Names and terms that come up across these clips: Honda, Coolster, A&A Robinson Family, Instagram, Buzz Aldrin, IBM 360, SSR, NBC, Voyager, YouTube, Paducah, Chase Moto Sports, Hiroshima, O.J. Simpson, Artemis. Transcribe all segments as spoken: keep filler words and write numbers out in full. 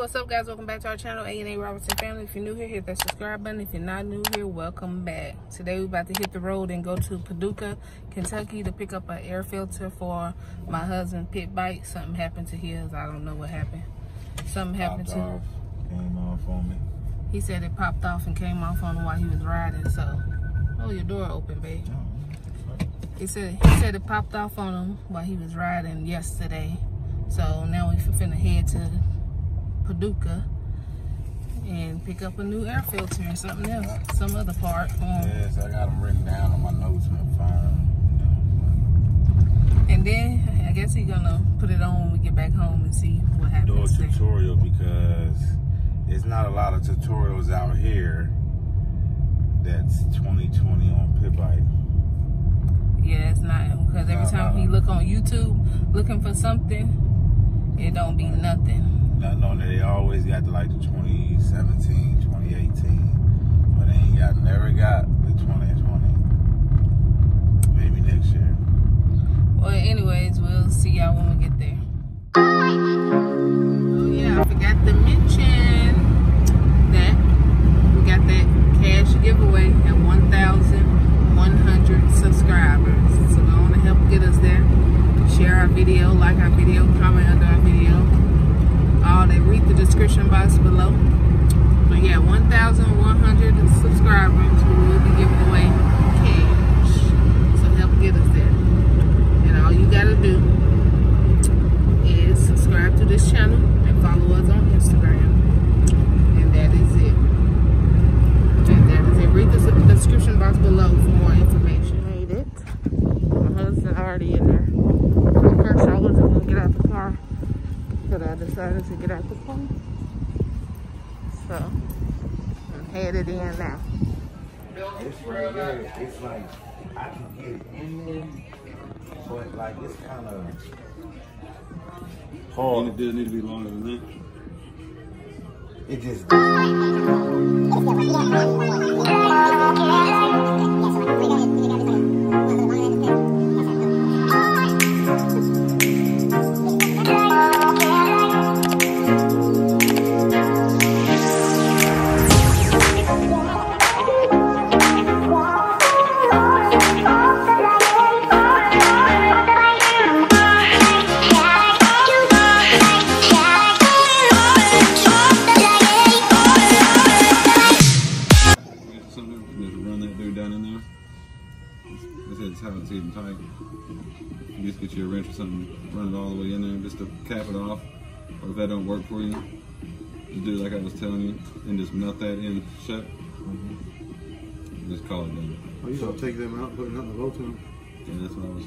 what's up, guys? Welcome back to our channel, A and A Robinson Family. If you're new here, hit that subscribe button. If you're not new here, welcome back. Today we're about to hit the road and go to Paducah, Kentucky to pick up an air filter for my husband's pit bike. Something happened to his. I don't know what happened. Something happened to him. Came off on me. He said it popped off and came off on him while he was riding. So, oh, your door open, babe. He said he said it popped off on him while he was riding yesterday. So now we finna head to Paducah and pick up a new air filter and something else, some other part. Um, yes, I got them written down on my notes and I'm fine. And then I guess he's gonna put it on when we get back home and see what happens. Do a tutorial there. Because there's not a lot of tutorials out here that's twenty twenty on pit bike. Yeah, it's not, because every no, time no. he look on YouTube looking for something, it don't be nothing. Nothing on there. They always got the, like the twenty seventeen, twenty eighteen, but they ain't got, never got the twenty twenty. Maybe next year. Well, anyways, we'll see y'all when we get there. Oh yeah, I forgot to mention that we got that cash giveaway at one thousand one hundred subscribers, so go on and help get us there. Share our video, like our video, comment under our video, all that. Read the description box below. But yeah, one thousand one hundred subscribers, we will be giving away cash, so help get us there. And all you gotta do is subscribe to this channel and follow us on Instagram, and that is it. Read the description box below for more information. Made it. My husband already in there. First, I wasn't going to get out the car, but I decided to get out the car. So, I'm headed in now. It's right here. It's like, I can get in there, but like, it's kind of hard. It doesn't need to be longer than that. It just or if that don't work for you, just do like I was telling you and just melt that in shut. Mm-hmm. Just call it done. Oh, you so, take them out, put another bolt in them. Yeah, that's what I was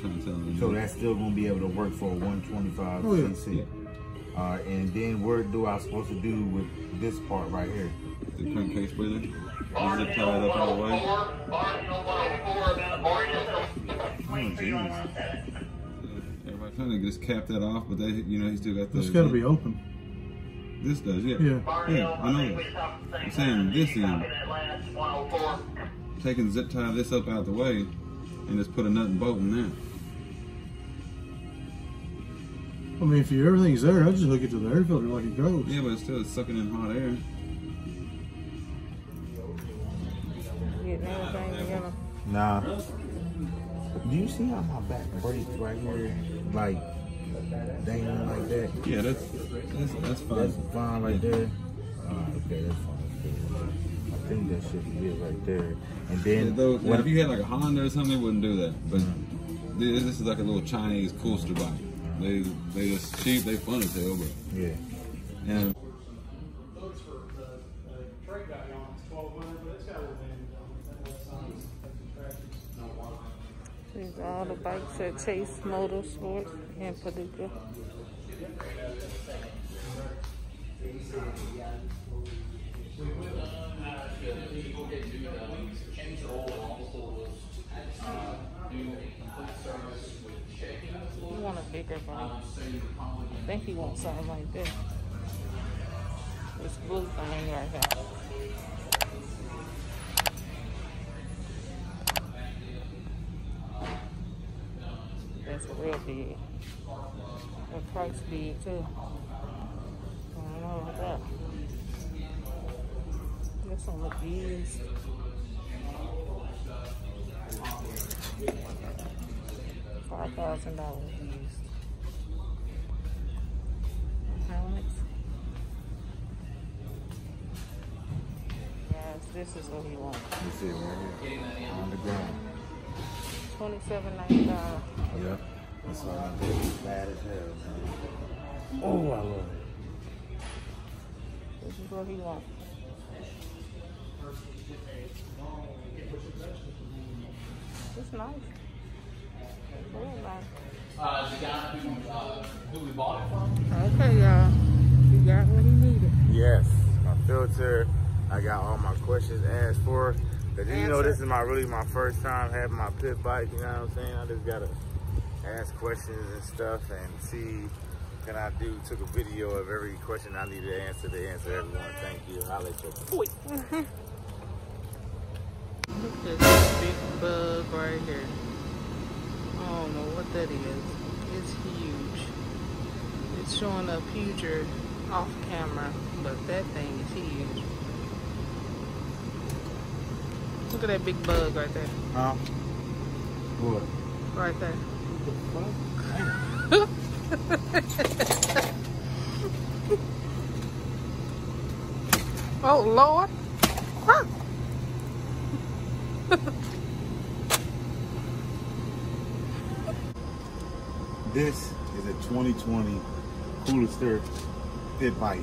trying to tell you. So that's still going to be able to work for a one twenty-five oh, yeah. C C. Yeah. Uh, and then what do I supposed to do with this part right here? The crankcase breather. Just zip tie it up all the way. Oh, geez. I'm trying to just cap that off, but they, you know, he's still got the. It's got to be open. This does, yeah. Yeah, yeah, I know. I'm saying this end. Taking zip tie this up out the way, and just put a nut and bolt in there. I mean, if you, everything's there, I just hook it to the air filter like it goes. Yeah, but it's still sucking in hot air. Nah. Do you see how my back breaks right here? Like, dangling like that? Yeah, that's that's, that's fine. That's fine right yeah. there. Uh, okay, that's fine. I think that should be it right there. And then, yeah, though, when if you had like a Honda or something, it wouldn't do that. But mm-hmm. this, this is like a little Chinese Coolster bike. Mm-hmm. They they just cheap, they fun as hell, but yeah. And those for the trade guy on is twelve hundred, but it's got a little bit of These are all the bikes at Chase Moto Sports in Paducah. He want a bigger bike. I think he wants something like this. This blue thing right here. That's a real big. The price big too. I don't know. Oh my God. That's on the beans. Five thousand dollars beans. How much? Guys, this is what he wants. This is it right here. On the ground. Twenty-seven ninety-five. Yep. That's all I do. It's bad as hell, man. Oh, I love it. This is what he wants. It's nice. Really nice. Uh, the guy who, uh, who we bought it from? Okay, y'all. You got what he needed. Yes. My filter. I got all my questions asked for. But then, you know, this is my really my first time having my pit bike. You know what I'm saying? I just got to ask questions and stuff and see. And I do took a video of every question I need to answer to answer everyone. Thank you. I'll let you boy. Look at this big bug right here. I don't know what that is. It's huge. It's showing up huger off camera, but that thing is huge. Look at that big bug right there. Huh? What? Right there. What the fuck? Oh Lord. Huh. This is a twenty twenty Coolster Fit Bike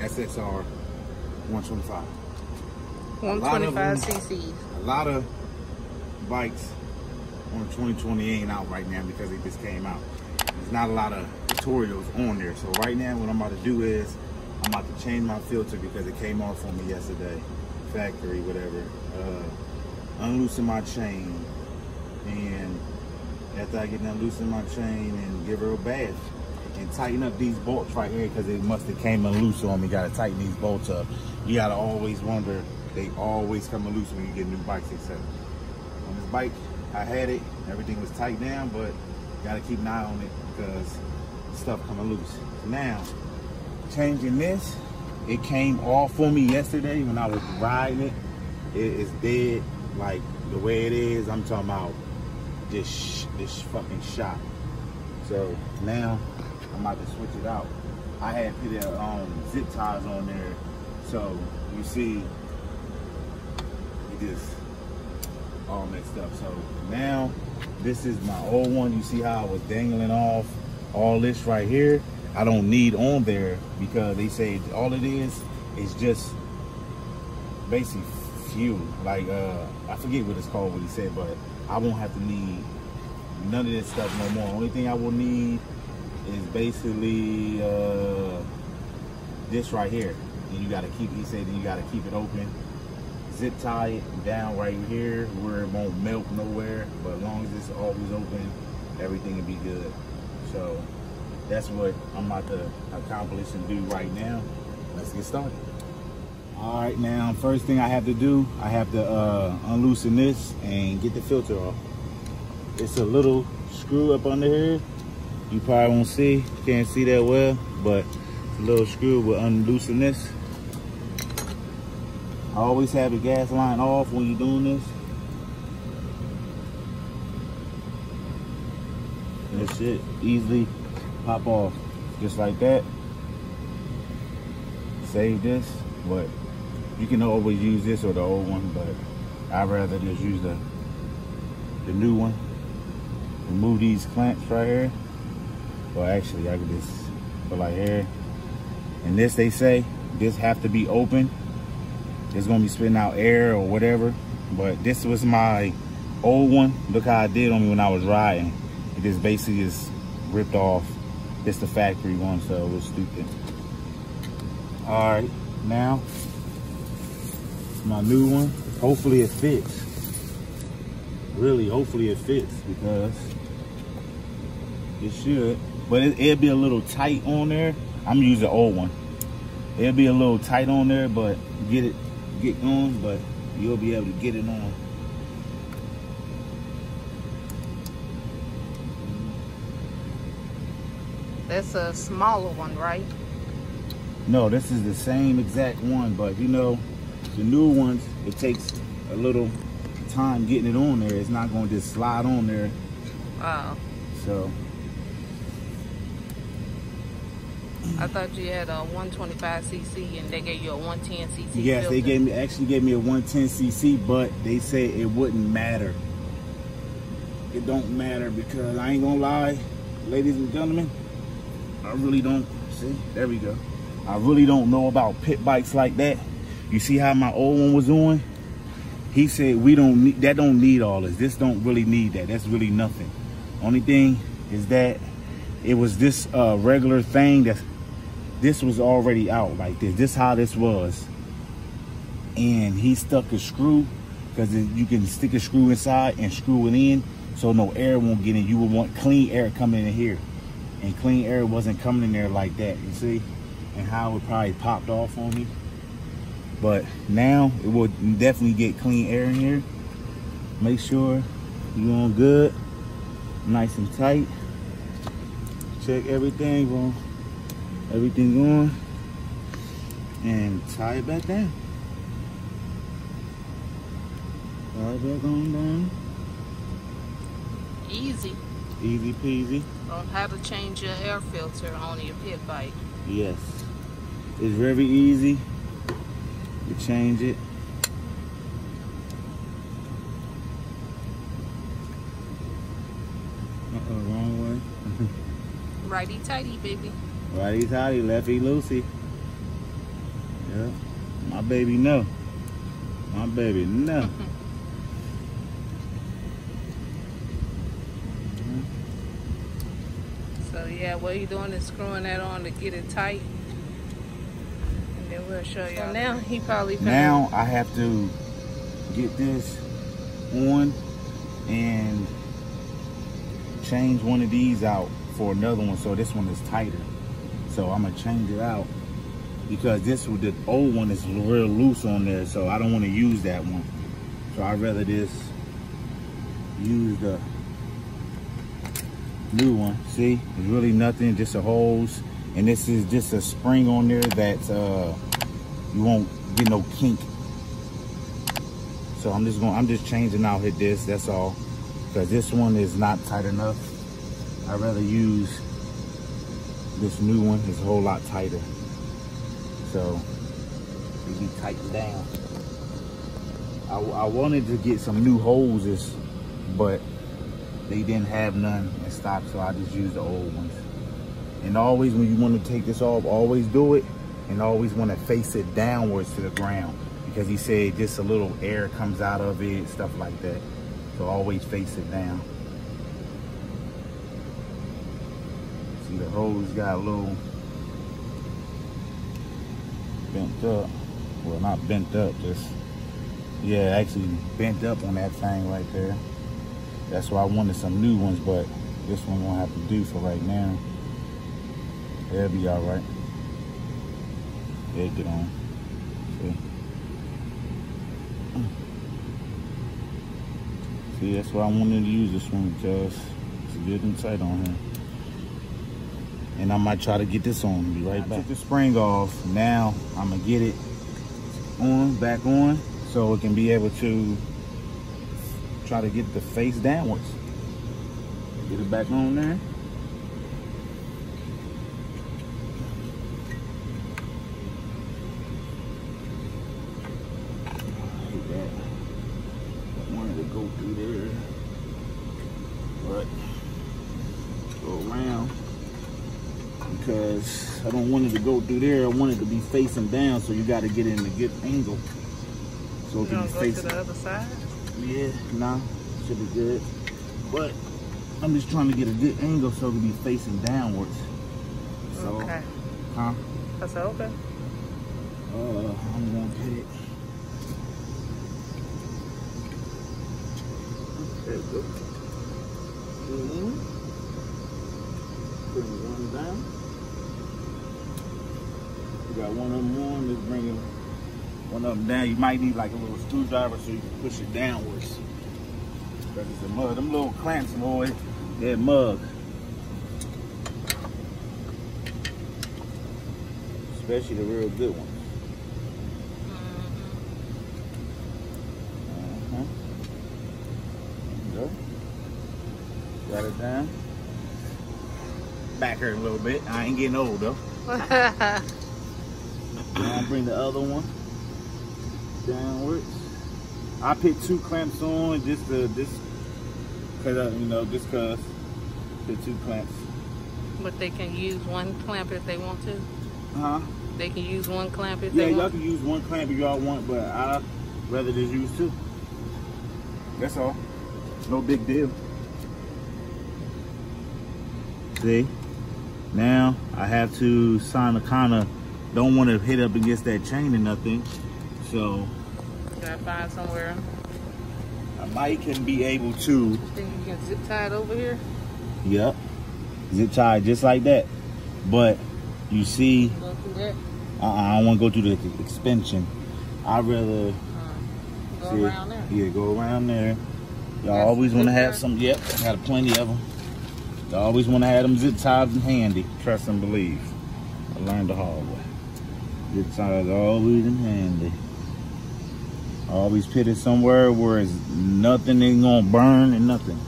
S S R one twenty-five. one twenty-five cc's. A lot of bikes on twenty twenty ain't out right now because they just came out. There's not a lot of tutorials on there. So right now what I'm about to do is I'm about to change my filter because it came off on me yesterday, factory, whatever. Uh, unloosen my chain, and after I get done loosening my chain and give her a bath and tighten up these bolts right here because it must have came loose on me. Gotta tighten these bolts up. You gotta always wonder, they always come loose when you get new bikes, et cetera. On this bike, I had it, everything was tight down, but gotta keep an eye on it because stuff coming loose. Now, changing this, it came off on me yesterday when I was riding it. It is dead, like the way it is. I'm talking about this, sh this fucking shot. So now I'm about to switch it out. I had put the um, zip ties on there, so you see, it just all mixed up. So now this is my old one. You see how I was dangling off all this right here. I don't need on there because they say all it is is just basic fuel. Like uh, I forget what it's called, what he said, but I won't have to need none of this stuff no more. Only thing I will need is basically uh, this right here. And you gotta keep, he said, then you gotta keep it open. Zip tie it down right here where it won't melt nowhere, but as long as it's always open, everything will be good. So that's what I'm about to accomplish and do right now. Let's get started. All right, now first thing I have to do, I have to uh, unloosen this and get the filter off. It's a little screw up under here. You probably won't see, can't see that well, but a little screw will unloosen this. I always have the gas line off when you're doing this. This shit easily pop off just like that. Save this, but you can always use this or the old one, but I'd rather just use the the new one. Remove these clamps right here. Well, actually, I could just put like here. And this, they say, this have to be open. It's gonna be spitting out air or whatever, but this was my old one. Look how I did on me when I was riding. It just basically is ripped off. It's the factory one, so it was stupid. All right, now my new one. Hopefully it fits. Really, hopefully it fits because it should. But it, it'll be a little tight on there. I'm using the old one. It'll be a little tight on there, but get it. Get on, but you'll be able to get it on. That's a smaller one, right? No, this is the same exact one, but you know, the new ones, it takes a little time getting it on there. It's not going to just slide on there. Wow. So. I thought you had a one twenty-five C C and they gave you a one ten C C. Yes, filter. They gave me actually gave me a one ten C C, but they said it wouldn't matter. It don't matter because I ain't gonna lie, ladies and gentlemen, I really don't see. There we go. I really don't know about pit bikes like that. You see how my old one was on? He said we don't need that. Don't need all this. This don't really need that. That's really nothing. Only thing is that it was this uh, regular thing that. This was already out like this. This how this was. And he stuck a screw because you can stick a screw inside and screw it in so no air won't get in. You would want clean air coming in here. And clean air wasn't coming in there like that, you see? And how it probably popped off on me. But now it will definitely get clean air in here. Make sure you're on good, nice and tight. Check everything, bro. Everything on and tie it back down. Tie it back on down. Easy. Easy peasy. On how to change your air filter on your pit bike. Yes. It's very easy to change it. Uh-oh, wrong way. Righty tighty, baby. Righty tighty, lefty loosey. Yeah, my baby no. My baby no. Mm-hmm. Mm-hmm. So yeah, what you doing is screwing that on to get it tight, and then we'll show you. So now he probably. Now I have to get this on and change one of these out for another one, so this one is tighter. So I'm gonna change it out because this the old one is real loose on there, so I don't want to use that one. So I'd rather just use the new one. See, there's really nothing, just a hose, and this is just a spring on there that uh, you won't get no kink. So I'm just going, I'm just changing out hit this. That's all, because this one is not tight enough. I'd rather use. This new one is a whole lot tighter. So, it'll be tightened down. I, I wanted to get some new hoses, but they didn't have none in stock, so I just used the old ones. And always, when you want to take this off, always do it, and always want to face it downwards to the ground, because he said just a little air comes out of it, stuff like that. So always face it down. The hose got a little bent up. Well, not bent up, just, yeah, actually bent up on that thing right there. That's why I wanted some new ones, but this one won't have to do for right now. It'll be all right. It'll get on. See? See, that's why I wanted to use this one, because it's good and tight on here. And I might try to get this on. Be right back. I took the spring off. Now I'm gonna get it on, back on, so it can be able to try to get the face downwards. Get it back on there. I hate that. I wanted to go through there, but go around. Because I don't want it to go through there. I want it to be facing down, so you got to get it in a good angle. So it can be facing. You don't go to the other side? Yeah, nah, should be good. But I'm just trying to get a good angle so it can be facing downwards. So, okay. Huh? I said, okay. Uh, I'm going to get it. There we go. Mm-hmm. Put one down. You got one of them on, just bring them one of them down. You might need like a little screwdriver so you can push it downwards. Because it's a mug. Them little clamps, boy, they're mug. especially the real good ones. Uh-huh. There you go. Got it down. Back hurt a little bit. I ain't getting old though. Now I bring the other one downwards. I put two clamps on just to this, cause I, you know, just cause the two clamps. But they can use one clamp if they want to. Huh? They can use one clamp if yeah, they want. Yeah, y'all can use one clamp if y'all want, but I'd rather just use two. That's all. No big deal. See? Now I have to sign a kind of, don't want to hit up against that chain or nothing. So. Can I find somewhere? I might can be able to. You think you can zip tie it over here? Yep. Zip tie just like that. But you see, go through that. Uh, I don't want to go through the expansion. I'd rather uh, go see, around there. Yeah, go around there. Y'all always want to have there. Some. Yep, I got plenty of them. Y'all always want to have them zip ties in handy. Trust and believe. I learned the hard way. Zip ties always in handy. I always put it somewhere where it's nothing ain't gonna burn and nothing.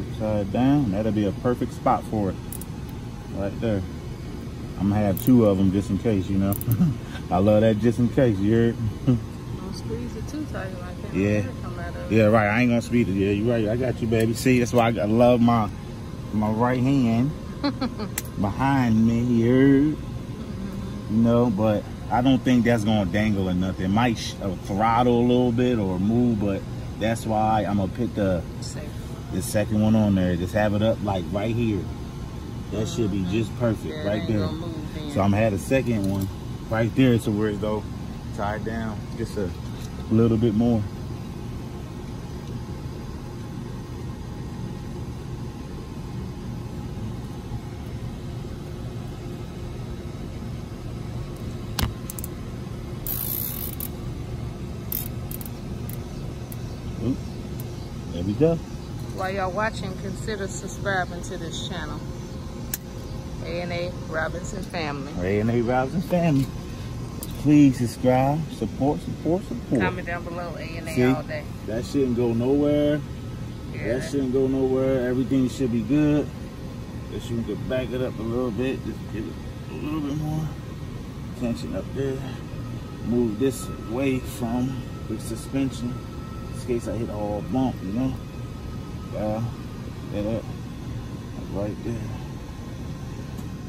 Upside down, that'll be a perfect spot for it right there. I'm gonna have two of them just in case, you know. I love that just in case, you heard. Don't squeeze it too tight like that. Yeah, come out of it. Yeah, right. I ain't gonna squeeze it. Yeah, you right. I got you, baby. See, that's why I love my my right hand behind me, you heard? Mm-hmm. You know, but I don't think that's gonna dangle or nothing. It might throttle a little bit or move, but that's why I'm gonna pick the Safe. the second one on there. Just have it up like right here. That should be just perfect, yeah, right there. Move, so I'm gonna have a second one right there to where it go tied down just a little bit more. There we go. While y'all watching, consider subscribing to this channel. A and A Robinson Family. A and A Robinson Family. Please subscribe, support, support, support. Comment down below, A and A all day. That shouldn't go nowhere. Yeah. That shouldn't go nowhere. Everything should be good. Just you can back it up a little bit. Just get a little bit more tension up there. Move this away from the suspension. In case I hit all bump, you know. Uh, that up right there.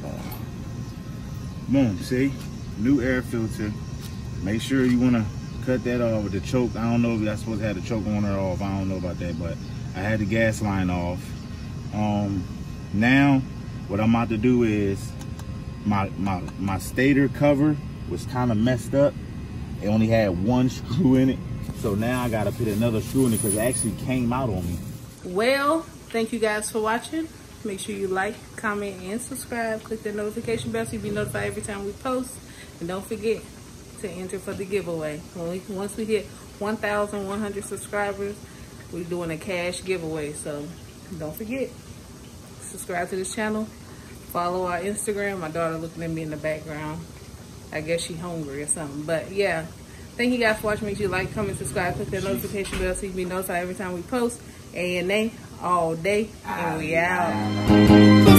Uh, boom. See, new air filter. Make sure you want to cut that off with the choke. I don't know if I supposed to have the choke on or off. I don't know about that, but I had the gas line off. Um, now what I'm about to do is my my my stator cover was kind of messed up. It only had one screw in it. So now I gotta put another screw in it because it actually came out on me. Well, thank you guys for watching. Make sure you like, comment, and subscribe. Click the notification bell so you'll be notified every time we post. And don't forget to enter for the giveaway. When we, once we hit one thousand one hundred subscribers, we're doing a cash giveaway. So don't forget, subscribe to this channel. Follow our Instagram. My daughter looking at me in the background. I guess she's hungry or something, but yeah. Thank you guys for watching. Make sure you like, comment, subscribe, click that notification bell so you can be notified every time we post. A and A all day, and we out.